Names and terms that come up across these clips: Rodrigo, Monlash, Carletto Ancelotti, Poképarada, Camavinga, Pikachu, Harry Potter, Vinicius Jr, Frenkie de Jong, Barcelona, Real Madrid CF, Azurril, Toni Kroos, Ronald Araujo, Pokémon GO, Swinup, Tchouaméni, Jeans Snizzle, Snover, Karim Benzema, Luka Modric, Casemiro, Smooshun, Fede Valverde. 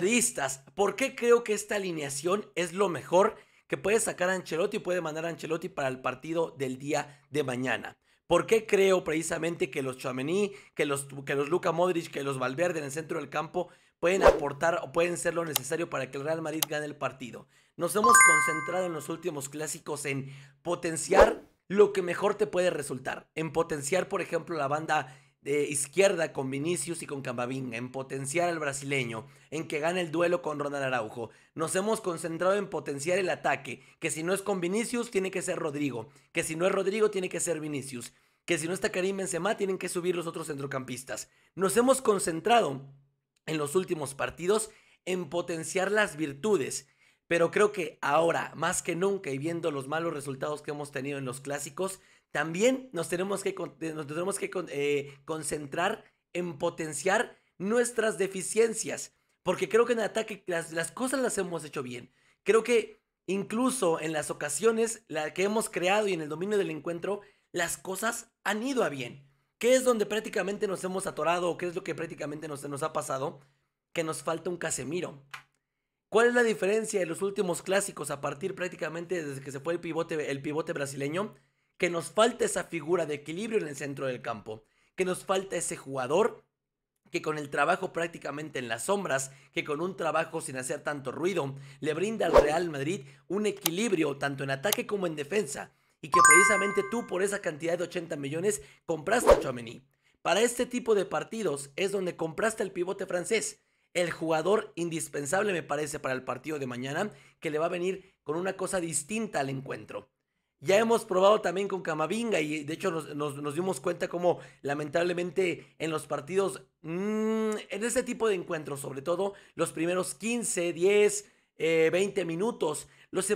madridistas, ¿por qué creo que esta alineación es lo mejor que puede sacar a Ancelotti y puede mandar a Ancelotti para el partido del día de mañana? ¿Por qué creo precisamente que los Tchouaméni, que los Luka Modric, que los Valverde en el centro del campo pueden aportar o pueden ser lo necesario para que el Real Madrid gane el partido? Nos hemos concentrado en los últimos clásicos en potenciar lo que mejor te puede resultar. En potenciar, por ejemplo, la banda de izquierda con Vinicius y con Camavinga, en potenciar al brasileño, en que gane el duelo con Ronald Araujo. Nos hemos concentrado en potenciar el ataque, que si no es con Vinicius tiene que ser Rodrigo, que si no es Rodrigo tiene que ser Vinicius, que si no está Karim Benzema tienen que subir los otros centrocampistas. Nos hemos concentrado en los últimos partidos en potenciar las virtudes, pero creo que ahora más que nunca y viendo los malos resultados que hemos tenido en los clásicos, también nos tenemos que concentrar en potenciar nuestras deficiencias, porque creo que en ataque las cosas las hemos hecho bien. Creo que incluso en las ocasiones que hemos creado y en el dominio del encuentro, las cosas han ido a bien. ¿Qué es donde prácticamente nos hemos atorado o qué es lo que prácticamente nos ha pasado? Que nos falta un Casemiro. ¿Cuál es la diferencia de los últimos clásicos a partir prácticamente desde que se fue el pivote brasileño? Que nos falta esa figura de equilibrio en el centro del campo, que nos falta ese jugador que con el trabajo prácticamente en las sombras, que con un trabajo sin hacer tanto ruido, le brinda al Real Madrid un equilibrio tanto en ataque como en defensa, y que precisamente tú por esa cantidad de 80 millones compraste a Tchouaméni. Para este tipo de partidos es donde compraste al pivote francés, el jugador indispensable me parece para el partido de mañana, que le va a venir con una cosa distinta al encuentro. Ya hemos probado también con Camavinga y de hecho nos dimos cuenta como lamentablemente en los partidos, en este tipo de encuentros, sobre todo los primeros 15, 10, 20 minutos, los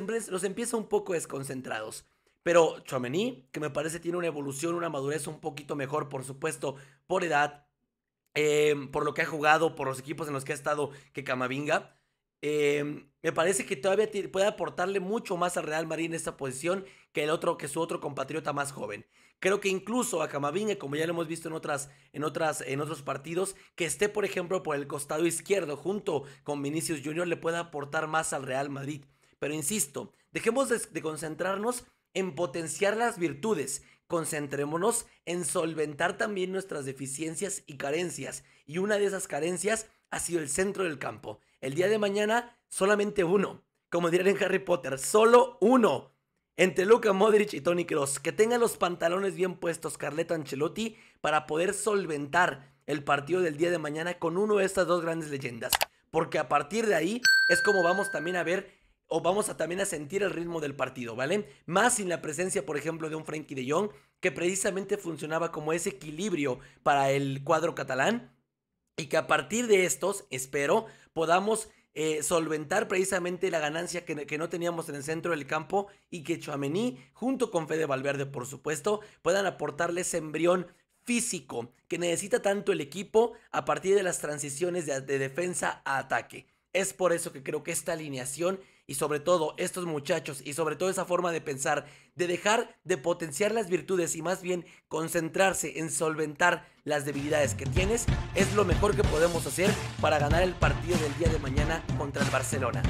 empieza un poco desconcentrados. Pero Tchouaméni, que me parece tiene una evolución, una madurez un poquito mejor, por supuesto, por edad, por lo que ha jugado, por los equipos en los que ha estado que Camavinga. Me parece que todavía puede aportarle mucho más al Real Madrid en esta posición que su otro compatriota más joven. Creo que incluso a Camavinga, como ya lo hemos visto en otros partidos, que esté por ejemplo por el costado izquierdo junto con Vinicius Jr. le pueda aportar más al Real Madrid. Pero insisto, dejemos de concentrarnos en potenciar las virtudes, concentrémonos en solventar también nuestras deficiencias y carencias, y una de esas carencias ha sido el centro del campo. El día de mañana, solamente uno. Como dirán en Harry Potter, solo uno. Entre Luka Modric y Toni Kroos. Que tengan los pantalones bien puestos, Carletto Ancelotti, para poder solventar el partido del día de mañana con uno de estas dos grandes leyendas. Porque a partir de ahí es como vamos también a ver o vamos a también a sentir el ritmo del partido, ¿vale? Más sin la presencia, por ejemplo, de un Frenkie de Jong, que precisamente funcionaba como ese equilibrio para el cuadro catalán. Y que a partir de estos, espero, podamos solventar precisamente la ganancia que no teníamos en el centro del campo y que Tchouaméni, junto con Fede Valverde, por supuesto, puedan aportarle ese embrión físico que necesita tanto el equipo a partir de las transiciones de defensa a ataque. Es por eso que creo que esta alineación y sobre todo estos muchachos y sobre todo esa forma de pensar, de dejar de potenciar las virtudes y más bien concentrarse en solventar las debilidades que tienes, es lo mejor que podemos hacer para ganar el partido del día de mañana contra el Barcelona.